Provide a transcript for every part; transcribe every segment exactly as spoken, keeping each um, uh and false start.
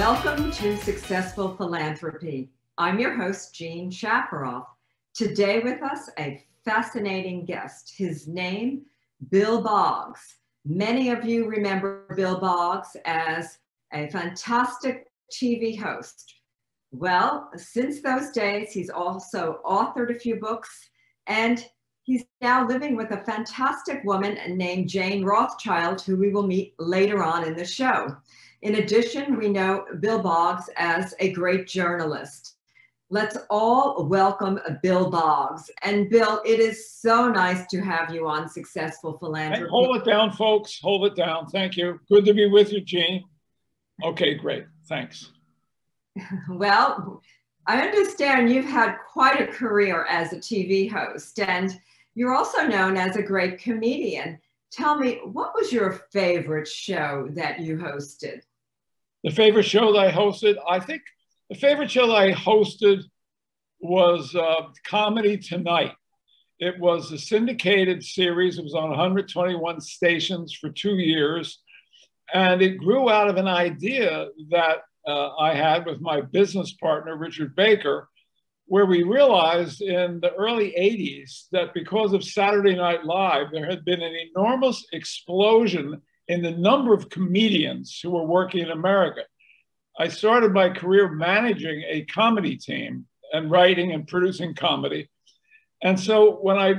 Welcome to Successful Philanthropy. I'm your host, Jean Shafiroff. Today with us, a fascinating guest. His name, Bill Boggs. Many of you remember Bill Boggs as a fantastic T V host. Well, since those days, he's also authored a few books, and he's now living with a fantastic woman named Jane Rothschild, who we will meet later on in the show. In addition, we know Bill Boggs as a great journalist. Let's all welcome Bill Boggs. And Bill, it is so nice to have you on Successful Philanthropy. And hold it down, folks. Hold it down. Thank you. Good to be with you, Jean. Okay, great. Thanks. Well, I understand you've had quite a career as a T V host, and you're also known as a great comedian. Tell me, what was your favorite show that you hosted? The favorite show that I hosted? I think the favorite show that I hosted was uh, Comedy Tonight. It was a syndicated series. It was on one hundred twenty-one stations for two years. And it grew out of an idea that Uh, I had with my business partner, Richard Baker, where we realized in the early eighties that because of Saturday Night Live, there had been an enormous explosion in the number of comedians who were working in America. I started my career managing a comedy team and writing and producing comedy. And so when I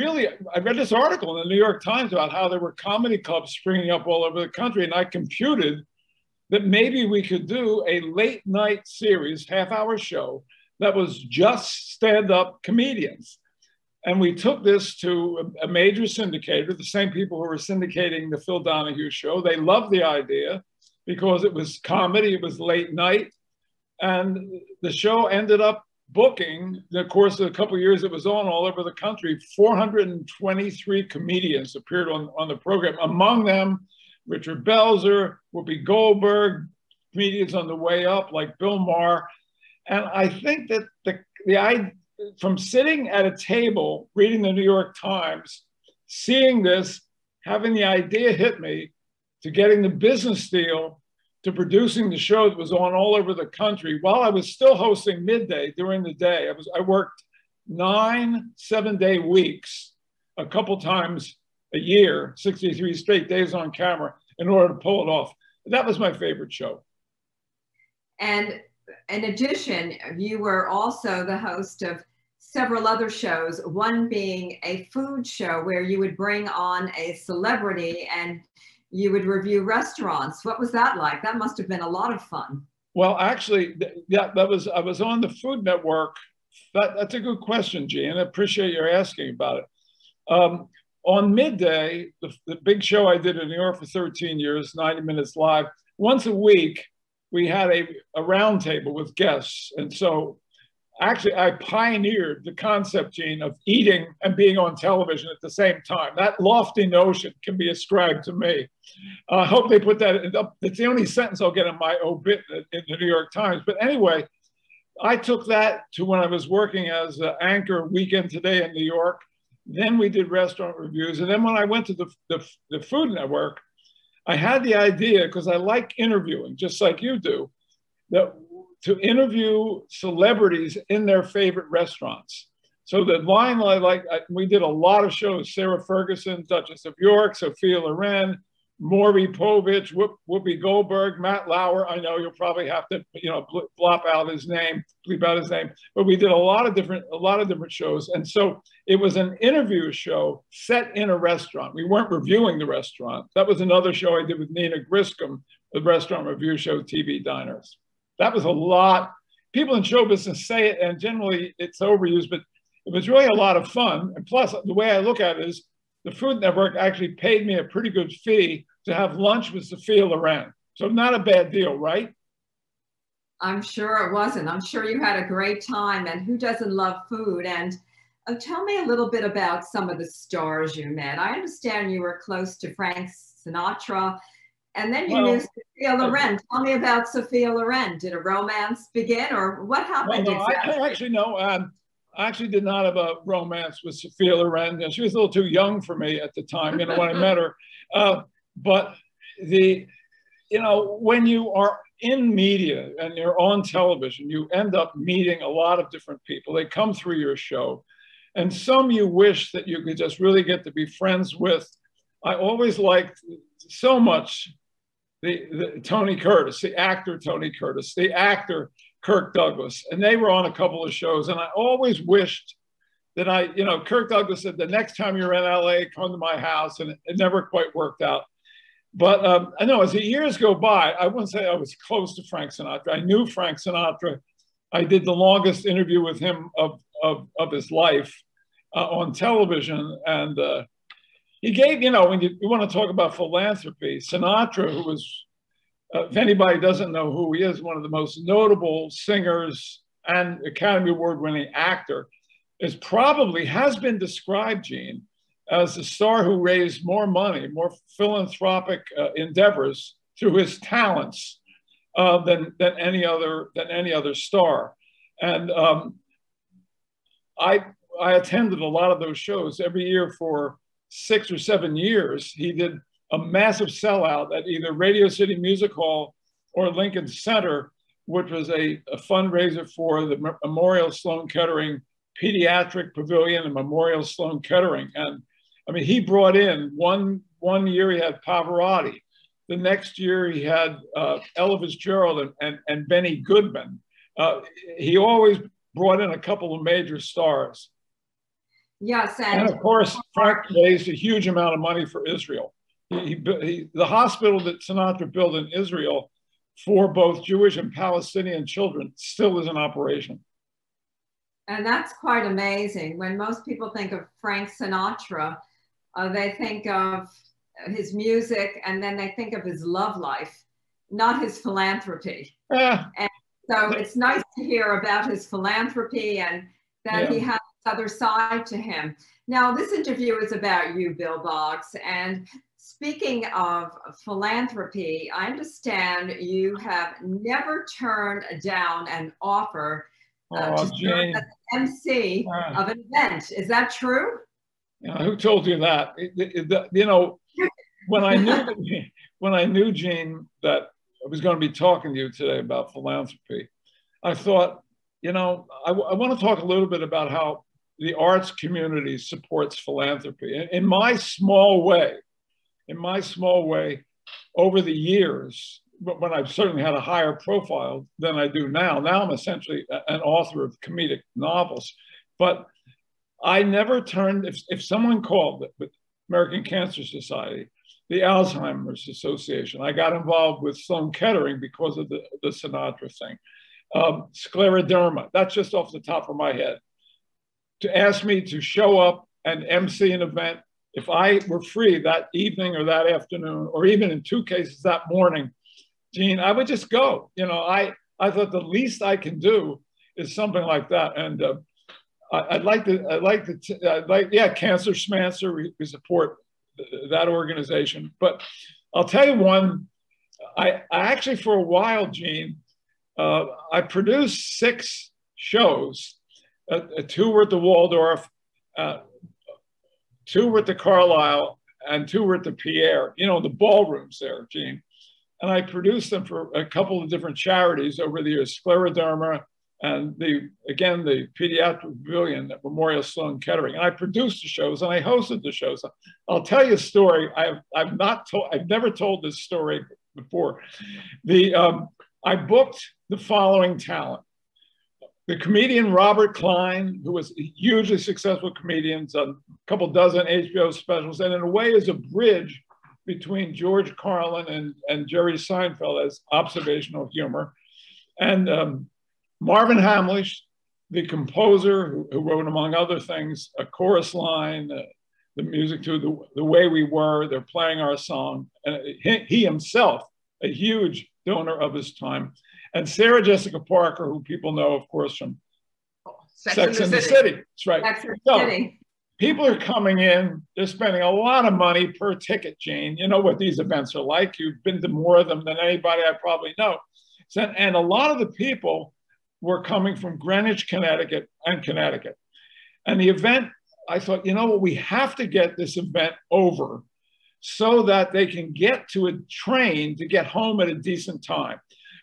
really, I read this article in the New York Times about how there were comedy clubs springing up all over the country, and I computed that maybe we could do a late night series, half hour show that was just stand up comedians. And we took this to a major syndicator, the same people who were syndicating the Phil Donahue show. They loved the idea because it was comedy, it was late night. And the show ended up booking, the course of a couple of years it was on all over the country, four hundred twenty-three comedians appeared on, on the program, among them Richard Belzer, Whoopi Goldberg, comedians on the way up like Bill Maher. And I think that the, the I, from sitting at a table, reading the New York Times, seeing this, having the idea hit me, to getting the business deal, to producing the show that was on all over the country, while I was still hosting Midday during the day. I, was, I worked nine seven-day weeks, a couple times a year, sixty-three straight days on camera in order to pull it off. That was my favorite show. And in addition, you were also the host of several other shows, one being a food show where you would bring on a celebrity and you would review restaurants. What was that like? That must have been a lot of fun. Well, actually, yeah, that was, I was on the Food Network. That, that's a good question, Jean. I appreciate your asking about it. Um, On Midday, the, the big show I did in New York for thirteen years, ninety Minutes Live, once a week, we had a, a round table with guests. And so actually I pioneered the concept, Gene, of eating and being on television at the same time. That lofty notion can be ascribed to me. I uh, hope they put that up. It's the only sentence I'll get in my obit in, in the New York Times. But anyway, I took that to when I was working as an anchor Weekend Today in New York. Then we did restaurant reviews. And then when I went to the, the, the Food Network, I had the idea, because I like interviewing, just like you do, that to interview celebrities in their favorite restaurants. So the line I like, I, we did a lot of shows, Sarah Ferguson, Duchess of York, Sophia Loren, Morrie Povich, Whoop, Whoopi Goldberg, Matt Lauer. I know you'll probably have to, you know, blop out his name, bleep out his name. But we did a lot of different, a lot of different shows, and so it was an interview show set in a restaurant. We weren't reviewing the restaurant. That was another show I did with Nina Griscom, the restaurant review show, T V Diners. That was a lot. People in show business say it, and generally it's overused, but it was really a lot of fun. And plus, the way I look at it is, the Food Network actually paid me a pretty good fee to have lunch with Sophia Loren. So not a bad deal, right? I'm sure it wasn't. I'm sure you had a great time, and who doesn't love food? And oh, tell me a little bit about some of the stars you met. I understand you were close to Frank Sinatra, and then you well, knew Sophia Loren. Tell me about Sophia Loren. Did a romance begin, or what happened well, no, exactly? I, I actually know. Um, I actually did not have a romance with Sophia Loren. She was a little too young for me at the time, you know, when I met her. Uh, but the, you know, when you are in media and you're on television, you end up meeting a lot of different people. They come through your show, and some you wish that you could just really get to be friends with. I always liked so much the, the Tony Curtis, the actor Tony Curtis, the actor Kirk Douglas, and they were on a couple of shows, and I always wished that I, you know, Kirk Douglas said, the next time you're in L A, come to my house, and it, it never quite worked out. But um, I know as the years go by, I wouldn't say I was close to Frank Sinatra. I knew Frank Sinatra. I did the longest interview with him of, of, of his life uh, on television. And uh, he gave, you know, when you, you want to talk about philanthropy, Sinatra, who was, uh, if anybody doesn't know who he is, one of the most notable singers and Academy Award winning actor, is probably, has been described, Gene, as the star who raised more money, more philanthropic uh, endeavors through his talents uh, than, than, any other, than any other star. And um, I, I attended a lot of those shows every year for six or seven years. He did a massive sellout at either Radio City Music Hall or Lincoln Center, which was a, a fundraiser for the Memorial Sloan-Kettering Pediatric Pavilion and Memorial Sloan-Kettering. And I mean, he brought in, one, one year he had Pavarotti. The next year he had uh, Ella Fitzgerald and, and, and Benny Goodman. Uh, he always brought in a couple of major stars. Yes, and, and of course, Frank raised a huge amount of money for Israel. He, he, he, the hospital that Sinatra built in Israel for both Jewish and Palestinian children still is in operation. And that's quite amazing. When most people think of Frank Sinatra, uh, they think of his music, and then they think of his love life, not his philanthropy. Uh, and so it's nice to hear about his philanthropy and that yeah. he has this other side to him. Now, this interview is about you, Bill Boggs. And speaking of philanthropy, I understand you have never turned down an offer Uh, oh, Jane. As an M C uh, of an event. Is that true? You know, who told you that? It, it, it, you know, when I knew, when I knew, Gene, that I was going to be talking to you today about philanthropy, I thought, you know, I, I want to talk a little bit about how the arts community supports philanthropy. In, in my small way, in my small way, over the years, when I've certainly had a higher profile than I do now. Now I'm essentially an author of comedic novels, but I never turned, if, if someone called it, with American Cancer Society, the Alzheimer's Association, I got involved with Sloan Kettering because of the, the Sinatra thing, um, scleroderma, that's just off the top of my head, to ask me to show up and emcee an event if I were free that evening or that afternoon, or even in two cases that morning, Gene, I would just go. You know, I, I thought the least I can do is something like that. And uh, I, I'd like to, I'd like to, t I'd like, yeah, Cancer Schmancer, we, we support that organization. But I'll tell you one, I, I actually for a while, Gene, uh, I produced six shows. Uh, two were at the Waldorf, uh, two were at the Carlisle, and two were at the Pierre, you know, the ballrooms there, Gene. And I produced them for a couple of different charities over the years, scleroderma and the, again, the Pediatric Pavilion at Memorial Sloan Kettering. And I produced the shows and I hosted the shows. I'll tell you a story. I've, I've not told, I've never told this story before. The, um, I booked the following talent. The comedian Robert Klein, who was a hugely successful comedian, a couple dozen H B O specials, and in a way is a bridge between George Carlin and, and Jerry Seinfeld as observational humor. And um, Marvin Hamlisch, the composer who, who wrote, among other things, A Chorus Line, uh, the music to the, the Way We Were, They're Playing Our Song. And he, he himself, a huge donor of his time. And Sarah Jessica Parker, who people know, of course, from oh, Sex, Sex and the City. City. That's right. Sex and the City. People are coming in, they're spending a lot of money per ticket, Gene. You know what these events are like. You've been to more of them than anybody I probably know. So, and a lot of the people were coming from Greenwich, Connecticut and Connecticut. And the event, I thought, you know what, we have to get this event over so that they can get to a train to get home at a decent time.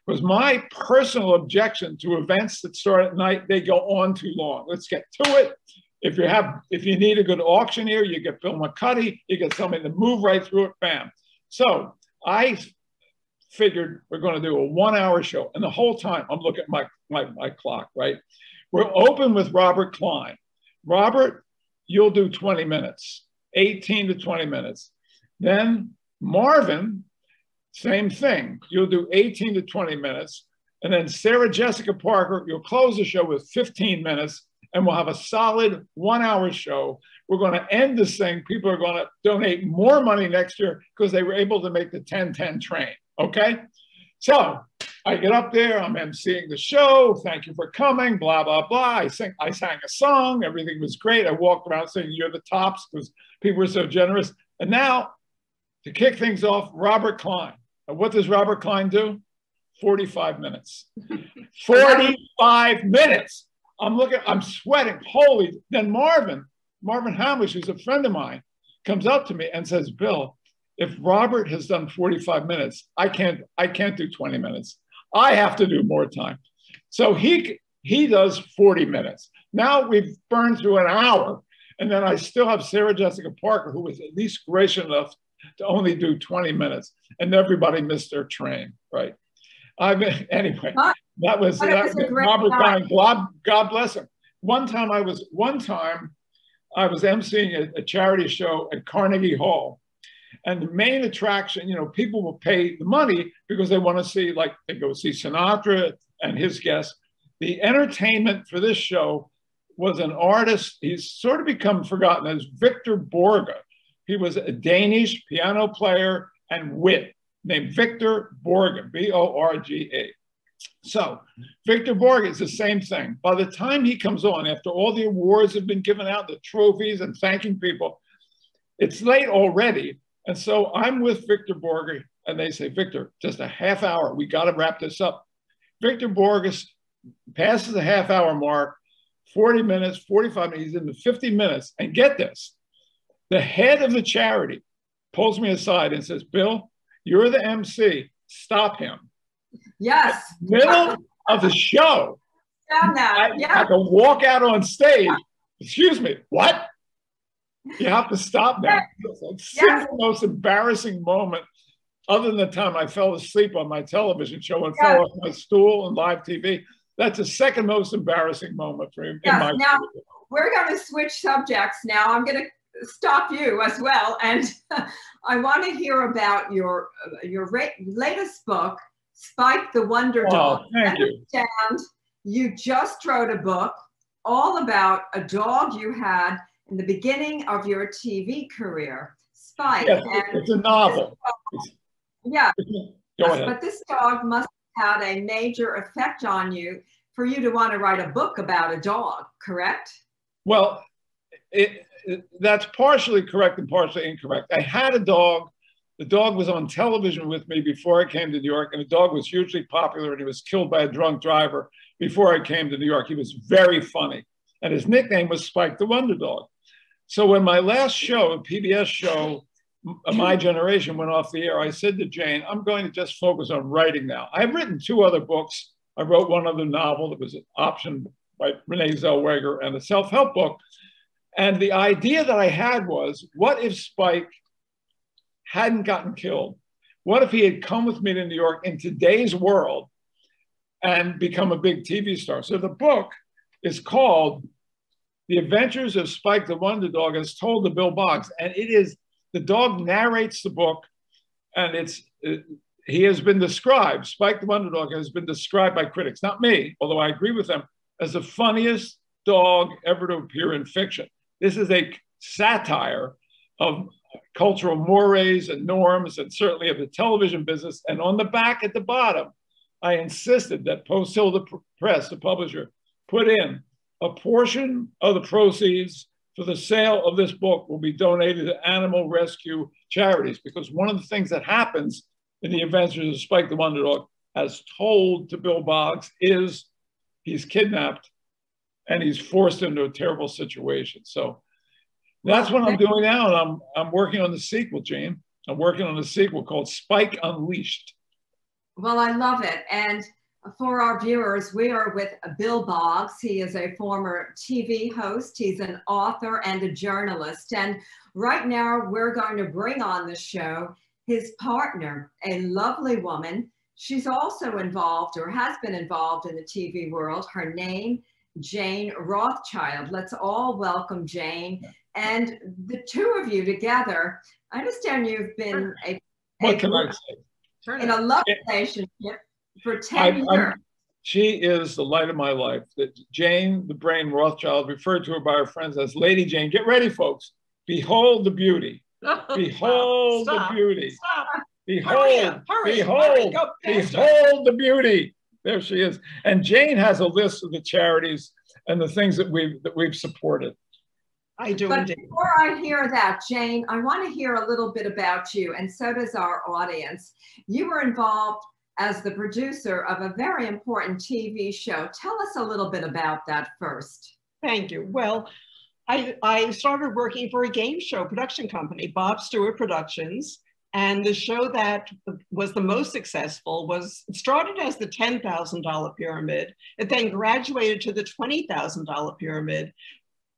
was my personal objection to events that start at night. They go on too long. Let's get to it. If you have, if you need a good auctioneer, you get Bill McCuddy, you get somebody to move right through it, bam. So I figured we're going to do a one-hour show. And the whole time, I'm looking at my, my, my clock, right? We're open with Robert Klein. Robert, you'll do twenty minutes, eighteen to twenty minutes. Then Marvin, same thing. You'll do eighteen to twenty minutes. And then Sarah Jessica Parker, you'll close the show with fifteen minutes. And we'll have a solid one-hour show. We're going to end this thing. People are going to donate more money next year because they were able to make the ten ten train, okay? So I get up there. I'm emceeing the show. Thank you for coming, blah, blah, blah. I, sing, I sang a song. Everything was great. I walked around saying, you're the tops, because people were so generous. And now, to kick things off, Robert Klein. And what does Robert Klein do? forty-five minutes. forty-five minutes. I'm looking, I'm sweating, holy. Then Marvin, Marvin Hamlisch, who's a friend of mine, comes up to me and says, Bill, if Robert has done forty-five minutes, I can't, I can't do twenty minutes. I have to do more time. So he, he does forty minutes. Now we've burned through an hour. And then I still have Sarah Jessica Parker, who was at least gracious enough to only do twenty minutes. And everybody missed their train, right? I mean, anyway, huh? that was, that was, was Robert Klein. God, God bless him. One time I was, one time I was emceeing a, a charity show at Carnegie Hall, and the main attraction, you know, people will pay the money because they want to see, like, they go see Sinatra and his guests. The entertainment for this show was an artist. He's sort of become forgotten as Victor Borge. He was a Danish piano player and wit, named Victor Borge, B O R G E. So Victor Borge is the same thing. By the time he comes on, after all the awards have been given out, the trophies and thanking people, it's late already. And so I'm with Victor Borge, and they say, Victor, just a half hour. We got to wrap this up. Victor Borge passes the half hour mark, forty minutes, forty-five minutes, he's in the fifty minutes. And get this, the head of the charity pulls me aside and says, Bill, you're the M C. Stop him. Yes. Middle of the show. Down that. Yeah. I, I can walk out on stage. Yeah. Excuse me. What? You have to stop that. It's like yes. the most embarrassing moment, other than the time I fell asleep on my television show and yes. fell off my stool on live T V. That's the second most embarrassing moment for me. Yes. In my now, career. We're going to switch subjects now. I'm going to stop you as well, and I want to hear about your your latest book, Spike the Wonder Dog. Oh, thank you. And you just wrote a book all about a dog you had in the beginning of your T V career, Spike. Yes, and it's a novel. Dog, yeah. Go ahead. But this dog must have had a major effect on you for you to want to write a book about a dog, correct? Well, it, it, that's partially correct and partially incorrect. I had a dog. The dog was on television with me before I came to New York, and the dog was hugely popular, and he was killed by a drunk driver before I came to New York. He was very funny, and his nickname was Spike the Wonder Dog. So when my last show, a P B S show, My Generation, went off the air, I said to Jane, I'm going to just focus on writing now. I've written two other books. I wrote one other novel that was an option by Renee Zellweger and a self-help book. And the idea that I had was, what if Spike hadn't gotten killed? What if he had come with me to New York in today's world and become a big T V star? So the book is called The Adventures of Spike the Wonder Dog, as told to Bill Boggs. And it is, the dog narrates the book, and it's, it, he has been described, Spike the Wonder Dog has been described by critics, not me, although I agree with them, as the funniest dog ever to appear in fiction. This is a satire of cultural mores and norms, and certainly of the television business. And on the back at the bottom, I insisted that Post Hill Press, the publisher, put in a portion of the proceeds for the sale of this book will be donated to animal rescue charities, because one of the things that happens in The Adventures of Spike the Wonder Dog, as told to Bill Boggs, is he's kidnapped and he's forced into a terrible situation. So that's what I'm doing now, and I'm, I'm working on the sequel, Jane. I'm working on a sequel called Spike Unleashed. Well, I love it. And for our viewers, we are with Bill Boggs. He is a former T V host. He's an author and a journalist. And right now, we're going to bring on the show his partner, a lovely woman. She's also involved, or has been involved, in the T V world. Her name, Jane Rothschild. Let's all welcome Jane. And the two of you together, I understand you've been a, what a, can I say? in a love relationship for ten I, years. I'm, she is the light of my life. That Jane, the brain Rothschild, referred to her by her friends as Lady Jane. Get ready, folks. Behold the beauty. Behold Stop. the beauty. Stop. Behold, hurry up, hurry, behold, hurry, behold the beauty. There she is. And Jane has a list of the charities and the things that we've, that we've supported. I do. But indeed. Before I hear that, Jane, I want to hear a little bit about you, and so does our audience. You were involved as the producer of a very important T V show. Tell us a little bit about that first. Thank you. Well, I, I started working for a game show production company, Bob Stewart Productions. And the show that was the most successful was, it started as the ten thousand dollar pyramid. It then graduated to the twenty thousand dollar pyramid.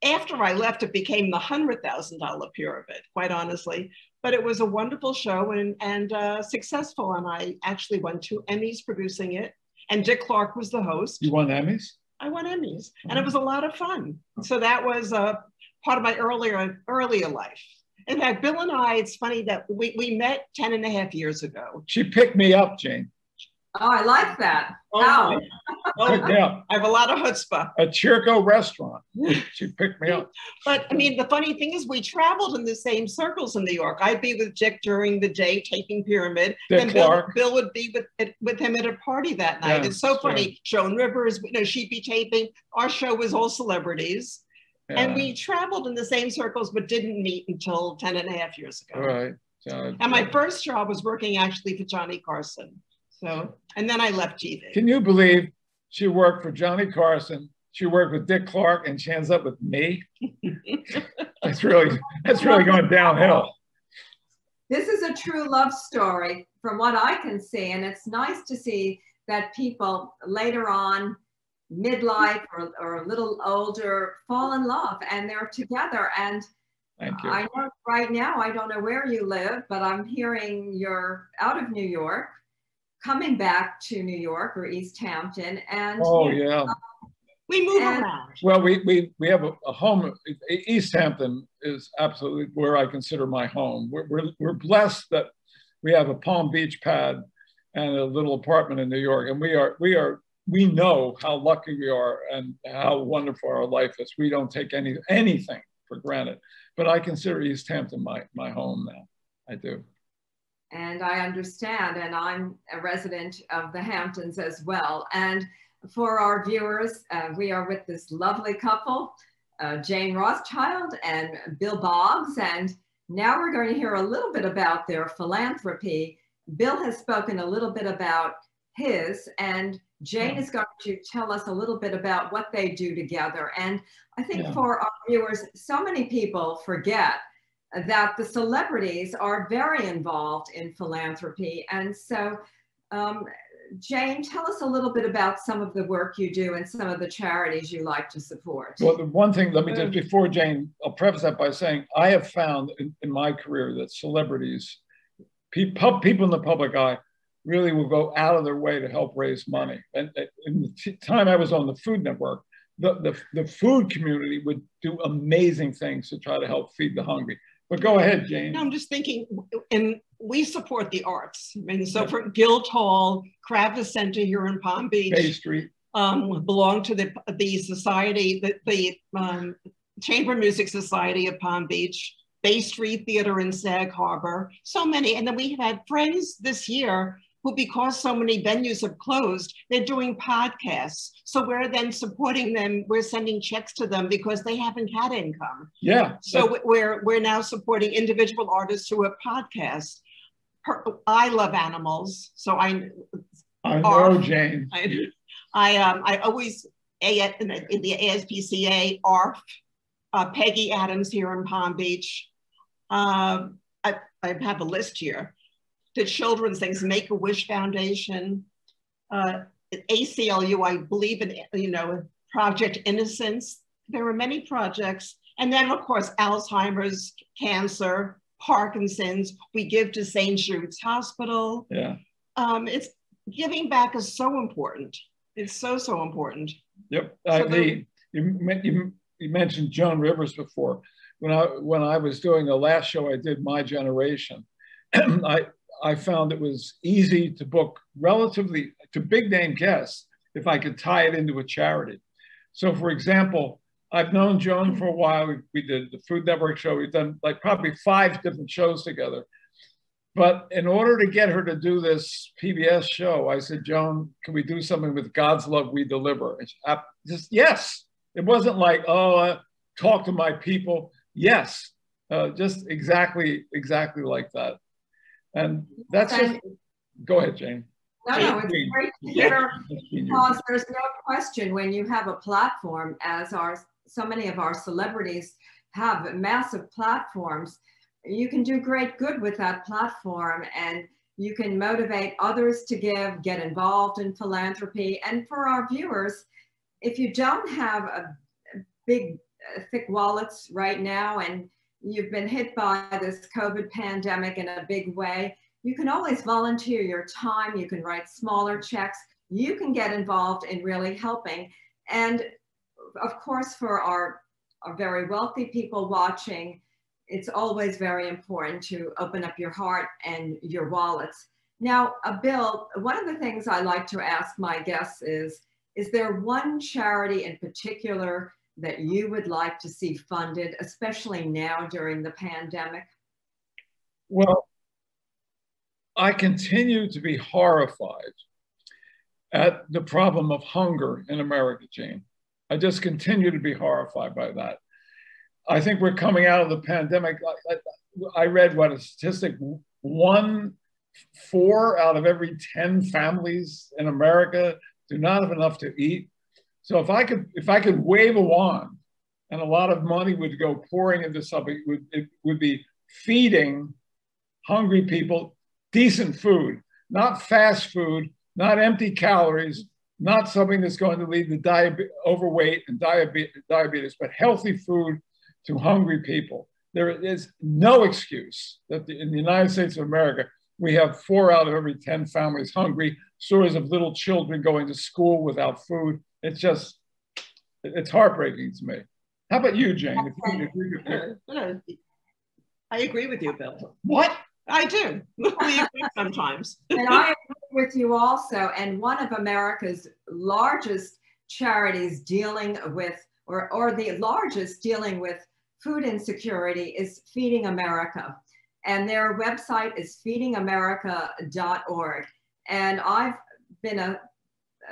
After I left, it became the one hundred thousand dollar pyramid, quite honestly. But it was a wonderful show and, and uh, successful. And I actually won two Emmys producing it. And Dick Clark was the host. You won Emmys? I won Emmys. Mm-hmm. And it was a lot of fun. So that was uh, part of my earlier, earlier life. In fact, Bill and I, it's funny that we, we met ten and a half years ago. She picked me up, Jane. Oh, I like that. Oh, oh yeah. I have a lot of chutzpah. A Chirco restaurant. She picked me up. But I mean, the funny thing is we traveled in the same circles in New York. I'd be with Dick during the day taking pyramid. Dick and Bill, Bill would be with, with him at a party that night. Yeah, it's so funny. Right. Joan Rivers, you know, she'd be taping. Our show was all celebrities. Yeah. And we traveled in the same circles, but didn't meet until ten and a half years ago. All right. Uh, and my first job was working actually for Johnny Carson. So, and then I left T V. Can you believe she worked for Johnny Carson, she worked with Dick Clark, and she ends up with me? That's really, that's really going downhill. This is a true love story from what I can see. And it's nice to see that people later on, midlife or, or a little older, fall in love and they're together. And Thank you. I know right now, I don't know where you live, but I'm hearing you're out of New York, coming back to New York or East Hampton. And oh yeah, um, we move and, around. Well, we we we have a, a home. East Hampton is absolutely where I consider my home. We're we're, we're blessed that we have a Palm Beach pad and a little apartment in New York, and we are we are. We know how lucky we are and how wonderful our life is. We don't take any anything for granted. But I consider East Hampton my, my home now. I do. And I understand. And I'm a resident of the Hamptons as well. And for our viewers, uh, we are with this lovely couple, uh, Jane Rothschild and Bill Boggs. And now we're going to hear a little bit about their philanthropy. Bill has spoken a little bit about his, and Jane yeah. is going to tell us a little bit about what they do together. And I think yeah. for our viewers, so many people forget that the celebrities are very involved in philanthropy. And so, um, Jane, tell us a little bit about some of the work you do and some of the charities you like to support. Well, the one thing, let me just, before Jane, I'll preface that by saying, I have found in, in my career that celebrities, pe pub, people in the public eye, really will go out of their way to help raise money. And in the time I was on the Food Network, the, the, the food community would do amazing things to try to help feed the hungry. But go ahead, Jane. No, I'm just thinking, and we support the arts. I mean, so for Guildhall, Kravis Center here in Palm Beach, Bay Street, um, belong to the, the society, the, the um, Chamber Music Society of Palm Beach, Bay Street Theater in Sag Harbor, so many. And then we had friends this year who, because so many venues have closed, they're doing podcasts. So we're then supporting them. We're sending checks to them because they haven't had income. Yeah. So we're, we're now supporting individual artists who have podcasts. I love animals. So I, I know, our, Jane. I, I, um, I always, in the, in the A S P C A, A R F, uh, Peggy Adams here in Palm Beach. Uh, I, I have a list here. to children's things, Make-A-Wish Foundation, uh, A C L U, I believe in, you know, Project Innocence. There were many projects. And then of course, Alzheimer's, cancer, Parkinson's, we give to Saint Jude's Hospital. Yeah. Um, it's, giving back is so important. It's so, so important. Yep. So uh, the, you, you, you mentioned Joan Rivers before. When I, when I was doing the last show I did, My Generation, I, I found it was easy to book relatively, to big name guests, if I could tie it into a charity. So for example, I've known Joan for a while. We, we did the Food Network show. We've done like probably five different shows together. But in order to get her to do this P B S show, I said, Joan, can we do something with God's Love We Deliver? And she, I just, yes. It wasn't like, oh, uh, talk to my people. Yes, uh, just exactly, exactly like that. And that's just, go ahead, Jane. No, no, it's great to hear, because there's no question when you have a platform, as our, so many of our celebrities have massive platforms, you can do great good with that platform, and you can motivate others to give, get involved in philanthropy. And for our viewers, if you don't have a big, thick wallets right now, and you've been hit by this COVID pandemic in a big way, you can always volunteer your time, you can write smaller checks, you can get involved in really helping. And of course, for our, our very wealthy people watching, it's always very important to open up your heart and your wallets. Now, uh, Bill, one of the things I like to ask my guests is, is there one charity in particular that you would like to see funded, especially now during the pandemic? Well, I continue to be horrified at the problem of hunger in America, Jane. I just continue to be horrified by that. I think we're coming out of the pandemic. I, I, I read what a statistic, one, four out of every ten families in America do not have enough to eat. So if I could, if I could wave a wand, and a lot of money would go pouring into something, it would, it would be feeding hungry people decent food, not fast food, not empty calories, not something that's going to lead to diabetes, overweight and diabetes, diabetes, but healthy food to hungry people. There is no excuse that the, in the United States of America, we have four out of every ten families hungry, stories of little children going to school without food. It's just, it's heartbreaking to me. How about you, Jane? If you agree with me. I agree with you, Bill. What? I do. We agree sometimes. And I agree with you also. And one of America's largest charities dealing with, or, or the largest dealing with food insecurity is Feeding America. And their website is feeding america dot org. And I've been a,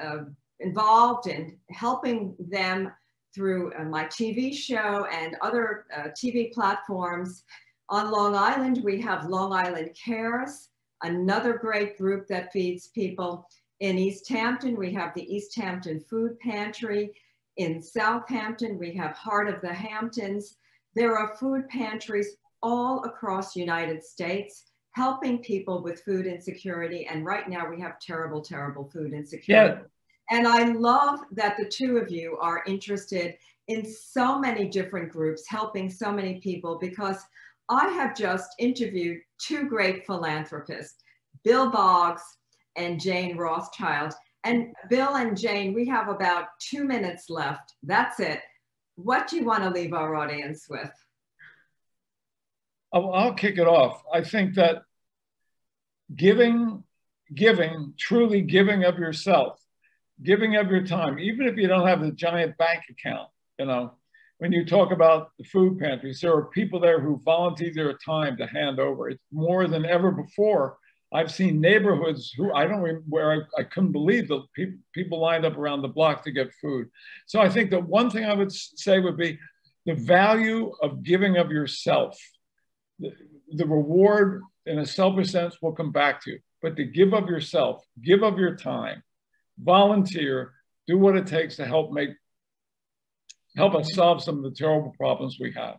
a involved in helping them through my T V show and other uh, T V platforms. On Long Island, we have Long Island Cares, another great group that feeds people. In East Hampton, we have the East Hampton Food Pantry. In Southampton, we have Heart of the Hamptons. There are food pantries all across the United States, helping people with food insecurity. And right now we have terrible, terrible food insecurity. Yeah. And I love that the two of you are interested in so many different groups, helping so many people, because I have just interviewed two great philanthropists, Bill Boggs and Jane Rothschild. And Bill and Jane, we have about two minutes left. That's it. What do you want to leave our audience with? I'll kick it off. I think that giving, giving, truly giving of yourself, giving up your time, even if you don't have a giant bank account, you know, when you talk about the food pantries, there are people there who volunteer their time to hand over. It's more than ever before. I've seen neighborhoods who I don't, where I, I couldn't believe the people, people lined up around the block to get food. So I think that one thing I would say would be the value of giving of yourself. The, the reward in a selfish sense will come back to you, but to give of yourself, give of your time, volunteer, do what it takes to help make, help us solve some of the terrible problems we have.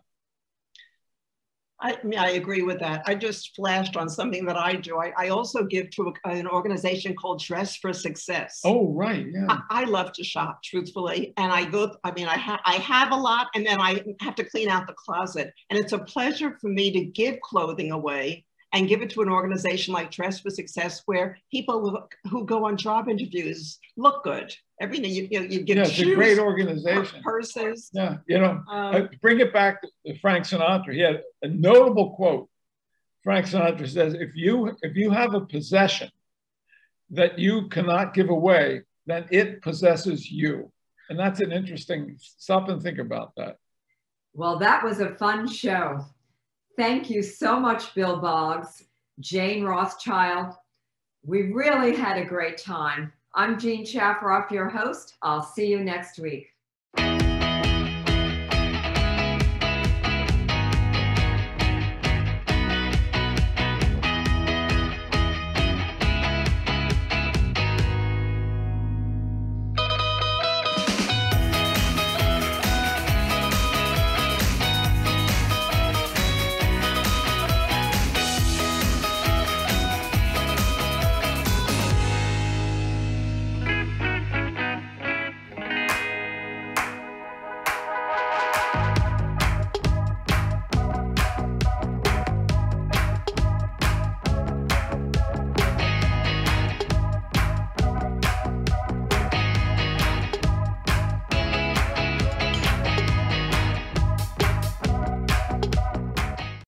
I mean, I agree with that. I just flashed on something that I do. I, I also give to a, an organization called Dress for Success. Oh, right, yeah. I, I love to shop, truthfully. And I go, I mean, I, ha I have a lot, and then I have to clean out the closet. And it's a pleasure for me to give clothing away and give it to an organization like Dress for Success, where people who go on job interviews look good. Everything, you, you know, you give yeah, shoes, it's a great organization. Purses. Yeah, you know, um, bring it back to Frank Sinatra. He had a notable quote. Frank Sinatra says, if you, if you have a possession that you cannot give away, then it possesses you. And that's an interesting, stop and think about that. Well, that was a fun show. Thank you so much, Bill Boggs, Jane Rothschild. We really had a great time. I'm Jean Shafiroff, your host. I'll see you next week.